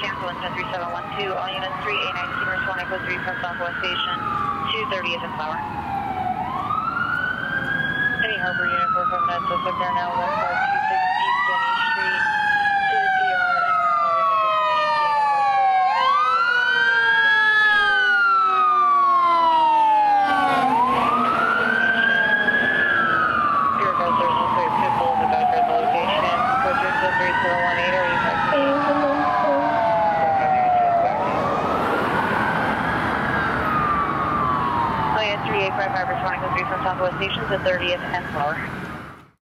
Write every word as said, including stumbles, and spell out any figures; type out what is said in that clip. cancel engine three seven one two, all units three eight nine two, verse one, echo three from Southwest Station, two thirty at this hour. Penny Harbor Unit four from Med, so they're now one four two six East Denny Street to the P R and Raleigh with the fifty-eight P R advisors will clear people at the doctor's location, code three zero one eight or eight five two. three eight five five, responding to three from Southwest Station to thirtieth and lower.